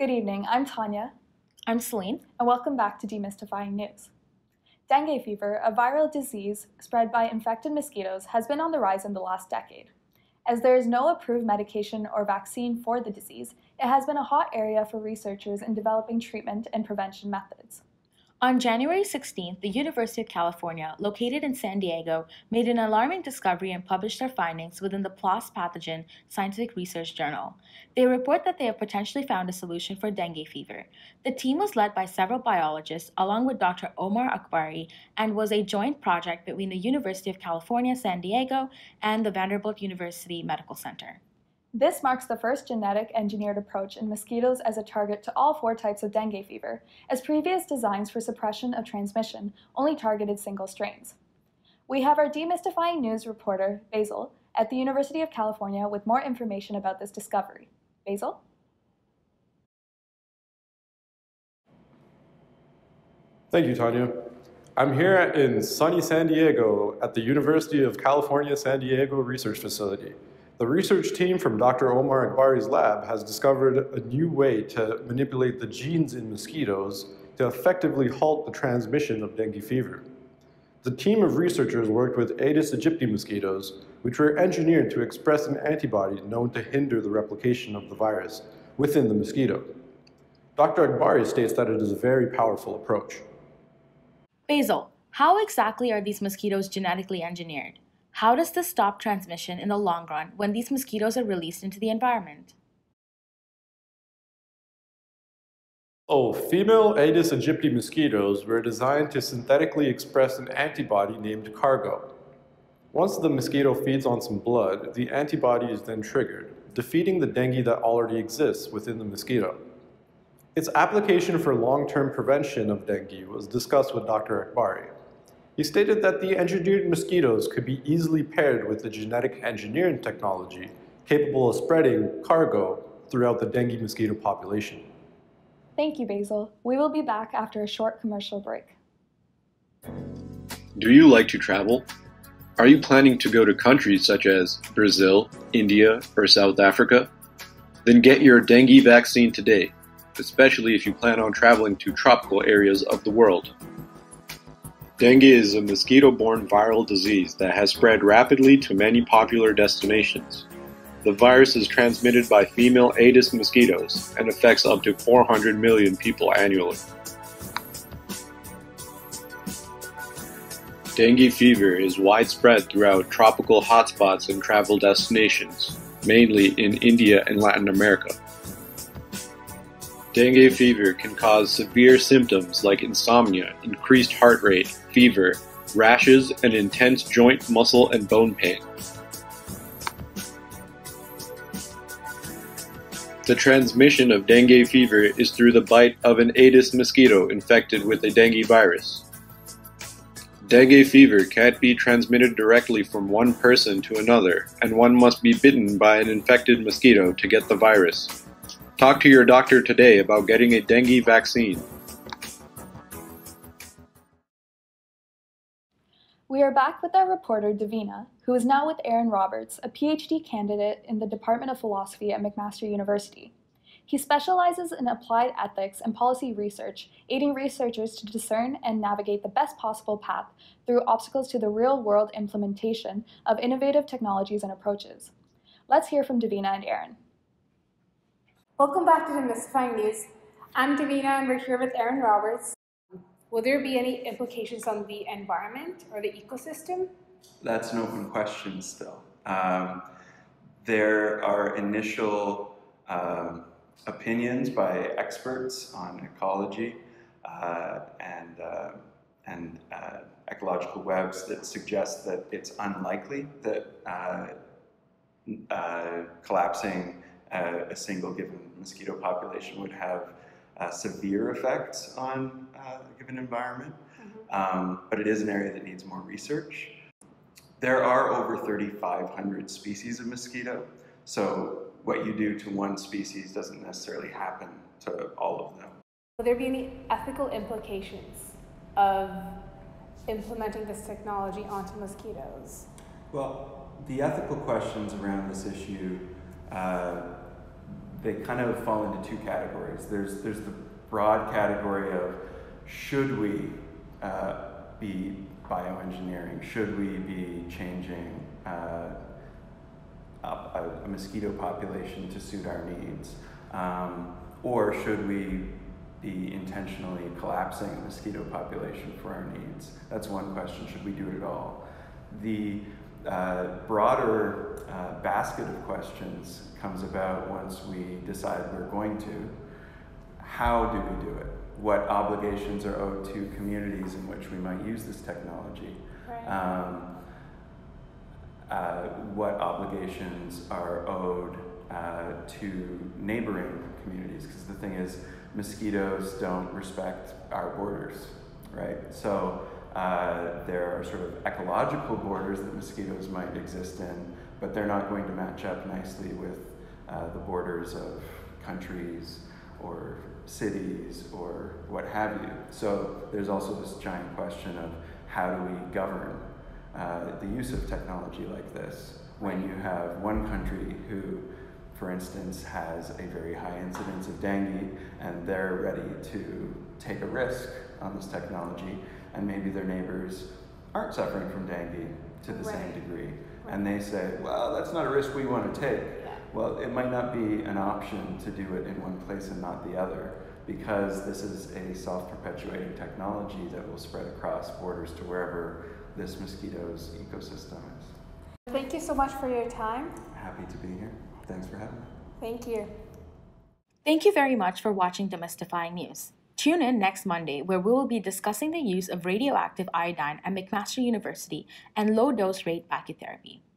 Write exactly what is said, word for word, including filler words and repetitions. Good evening, I'm Tanya. I'm Celene. And welcome back to Demystifying News. Dengue fever, a viral disease spread by infected mosquitoes, has been on the rise in the last decade. As there is no approved medication or vaccine for the disease, it has been a hot area for researchers in developing treatment and prevention methods. On January sixteenth, the University of California, located in San Diego, made an alarming discovery and published their findings within the PLOS Pathogen Scientific Research Journal. They report that they have potentially found a solution for dengue fever. The team was led by several biologists, along with Doctor Omar Akbari, and was a joint project between the University of California, San Diego, and the Vanderbilt University Medical Center. This marks the first genetic engineered approach in mosquitoes as a target to all four types of dengue fever, as previous designs for suppression of transmission only targeted single strains. We have our Demystifying News reporter, Basil, at the University of California with more information about this discovery. Basil? Thank you, Tanya. I'm here in sunny San Diego at the University of California, San Diego Research Facility. The research team from Doctor Omar Akbari's lab has discovered a new way to manipulate the genes in mosquitoes to effectively halt the transmission of dengue fever. The team of researchers worked with Aedes aegypti mosquitoes, which were engineered to express an antibody known to hinder the replication of the virus within the mosquito. Doctor Akbari states that it is a very powerful approach. Basil, how exactly are these mosquitoes genetically engineered? How does this stop transmission in the long run when these mosquitoes are released into the environment? Oh, female Aedes aegypti mosquitoes were designed to synthetically express an antibody named cargo. Once the mosquito feeds on some blood, the antibody is then triggered, defeating the dengue that already exists within the mosquito. Its application for long-term prevention of dengue was discussed with Doctor Akbari. He stated that the engineered mosquitoes could be easily paired with the genetic engineering technology capable of spreading cargo throughout the dengue mosquito population. Thank you, Basil. We will be back after a short commercial break. Do you like to travel? Are you planning to go to countries such as Brazil, India, or South Africa? Then get your dengue vaccine today, especially if you plan on traveling to tropical areas of the world. Dengue is a mosquito-borne viral disease that has spread rapidly to many popular destinations. The virus is transmitted by female Aedes mosquitoes and affects up to four hundred million people annually. Dengue fever is widespread throughout tropical hotspots and travel destinations, mainly in India and Latin America. Dengue fever can cause severe symptoms like insomnia, increased heart rate, fever, rashes, and intense joint, muscle, and bone pain. The transmission of dengue fever is through the bite of an Aedes mosquito infected with a dengue virus. Dengue fever can't be transmitted directly from one person to another, and one must be bitten by an infected mosquito to get the virus. Talk to your doctor today about getting a dengue vaccine. We are back with our reporter, Diveena, who is now with Aaron Roberts, a PhD candidate in the Department of Philosophy at McMaster University. He specializes in applied ethics and policy research, aiding researchers to discern and navigate the best possible path through obstacles to the real-world implementation of innovative technologies and approaches. Let's hear from Diveena and Aaron. Welcome back to Demystifying News. I'm Diveena and we're here with Aaron Roberts. Will there be any implications on the environment or the ecosystem? That's an open question still. Um, there are initial uh, opinions by experts on ecology uh, and, uh, and uh, ecological webs that suggest that it's unlikely that uh, uh, collapsing Uh, a single given mosquito population would have uh, severe effects on uh, a given environment, mm-hmm. um, but it is an area that needs more research. There are over three thousand five hundred species of mosquito, so what you do to one species doesn't necessarily happen to all of them. Will there be any ethical implications of implementing this technology onto mosquitoes? Well, the ethical questions around this issue Uh, they kind of fall into two categories. There's, there's the broad category of should we uh, be bioengineering? Should we be changing uh, up a, a mosquito population to suit our needs? Um, or should we be intentionally collapsing a mosquito population for our needs? That's one question, should we do it at all? The uh, broader uh, basket of questions comes about once we decide we're going to. How do we do it? What obligations are owed to communities in which we might use this technology? Right. Um, uh, what obligations are owed uh, to neighboring communities? Because the thing is, mosquitoes don't respect our borders, right? So uh, there are sort of ecological borders that mosquitoes might exist in, but they're not going to match up nicely with uh, the borders of countries or cities or what have you. So there's also this giant question of how do we govern uh, the use of technology like this when you have one country who, for instance, has a very high incidence of dengue and they're ready to take a risk on this technology, and maybe their neighbors aren't suffering from dengue to the right. same degree. Right. And they say, well, that's not a risk we want to take. Well, it might not be an option to do it in one place and not the other, because this is a self-perpetuating technology that will spread across borders to wherever this mosquito's ecosystem is. Thank you so much for your time. Happy to be here. Thanks for having me. Thank you. Thank you very much for watching Demystifying News. Tune in next Monday, where we will be discussing the use of radioactive iodine at McMaster University and low-dose rate brachytherapy.